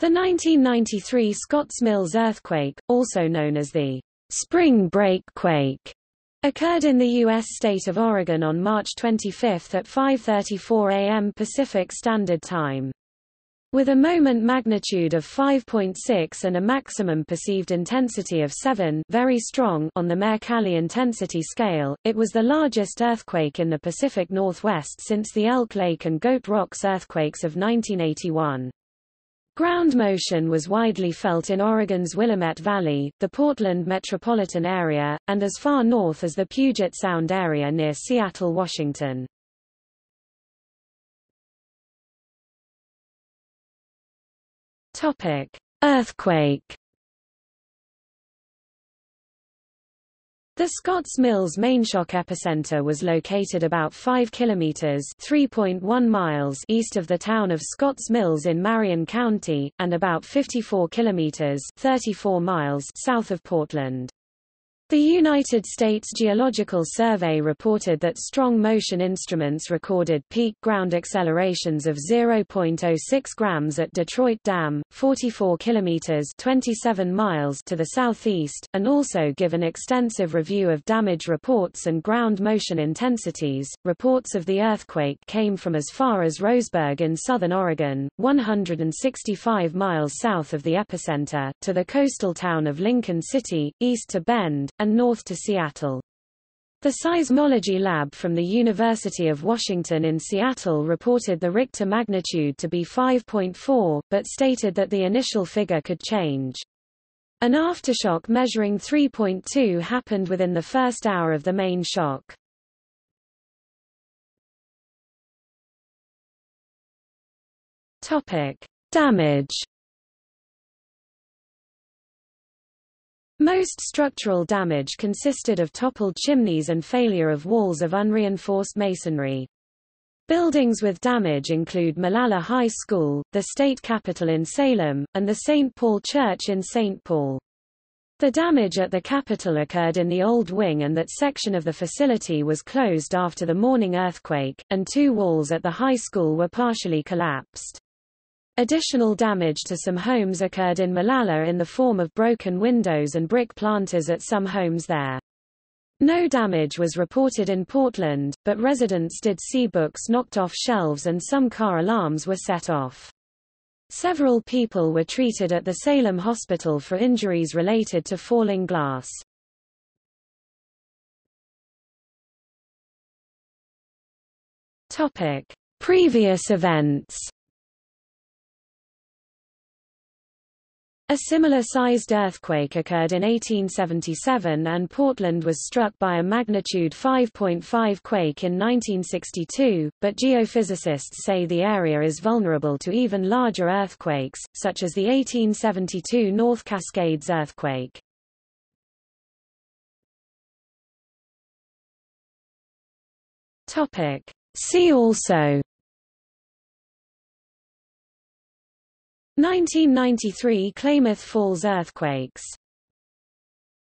The 1993 Scotts Mills earthquake, also known as the Spring Break Quake, occurred in the U.S. state of Oregon on March 25 at 5:34 a.m. Pacific Standard Time. With a moment magnitude of 5.6 and a maximum perceived intensity of 7, very strong, on the Mercalli intensity scale, it was the largest earthquake in the Pacific Northwest since the Elk Lake and Goat Rocks earthquakes of 1981. Ground motion was widely felt in Oregon's Willamette Valley, the Portland metropolitan area, and as far north as the Puget Sound area near Seattle, Washington. Topic: Earthquake. The Scotts Mills mainshock epicenter was located about 5 kilometers (3.1 miles) east of the town of Scotts Mills in Marion County, and about 54 kilometers (34 miles) south of Portland. The United States Geological Survey reported that strong motion instruments recorded peak ground accelerations of 0.06 grams at Detroit Dam, 44 kilometers (27 miles) to the southeast, and also give an extensive review of damage reports and ground motion intensities. Reports of the earthquake came from as far as Roseburg in southern Oregon, 165 miles south of the epicenter, to the coastal town of Lincoln City, east to Bend, and north to Seattle. The seismology lab from the University of Washington in Seattle reported the Richter magnitude to be 5.4, but stated that the initial figure could change. An aftershock measuring 3.2 happened within the first hour of the main shock. Topic: Damage. Most structural damage consisted of toppled chimneys and failure of walls of unreinforced masonry. Buildings with damage include Malala High School, the state capitol in Salem, and the St. Paul Church in St. Paul. The damage at the capitol occurred in the old wing, and that section of the facility was closed after the morning earthquake, and 2 walls at the high school were partially collapsed. Additional damage to some homes occurred in Malala in the form of broken windows and brick planters at some homes there. No damage was reported in Portland, but residents did see books knocked off shelves and some car alarms were set off. Several people were treated at the Salem Hospital for injuries related to falling glass. Topic: Previous events. A similar-sized earthquake occurred in 1877, and Portland was struck by a magnitude 5.5 quake in 1962, but geophysicists say the area is vulnerable to even larger earthquakes, such as the 1872 North Cascades earthquake. See also: 1993 Klamath Falls earthquakes.